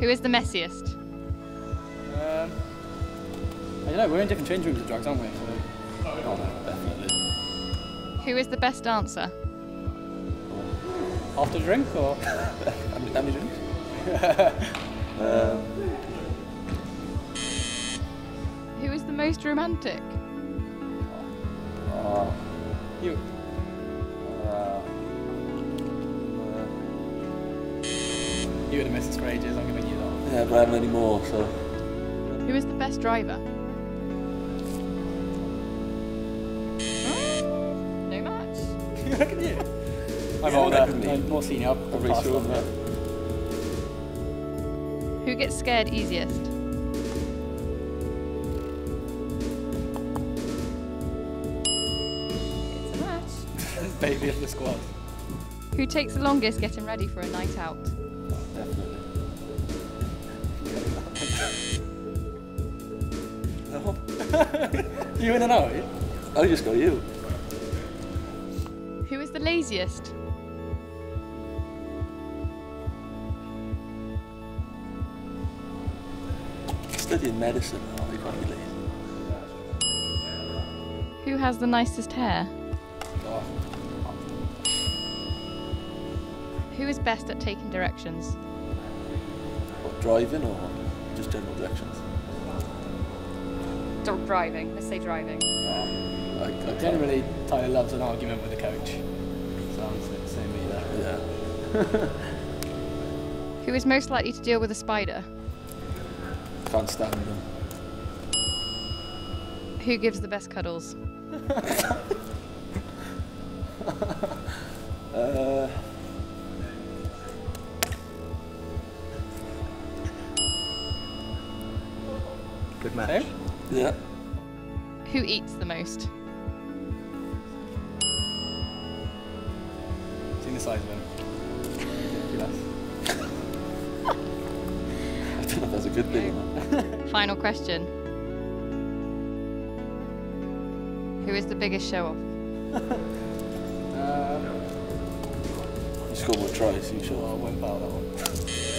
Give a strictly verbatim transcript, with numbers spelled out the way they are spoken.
Who is the messiest? Um, I don't know, we're in different change rooms with drugs, aren't we? So, I don't know, definitely. Who is the best dancer? After drink or? After drink? um. Who is the most romantic? Uh, you. Uh, You would have missed us for ages, I'm giving you that. Yeah, but I haven't any more, so... Who is the best driver? Mm, no match. Look at you. I'm yeah, older, I'm, I'm more senior. I'm probably sure of that. Who gets scared easiest? It's a match. Baby of the squad. Who takes the longest getting ready for a night out? Definitely. No. You in and out? I'll just go you. Who is the laziest? Studying medicine. Oh, you can't be lazy. Who has the nicest hair? Oh. Who is best at taking directions? What, driving or just general directions? D driving, let's say driving. Um, I, I Generally, Tyler loves an argument with the coach. So I'm the same with you there. Yeah. Who is most likely to deal with a spider? Can't stand them. Who gives the best cuddles? uh, Good match. Same? Yeah. Who eats the most? Seen the size of him. I don't know if that's a good thing or not. Final question. Who is the biggest show off? um, you scored more tries, you sure I went about that one.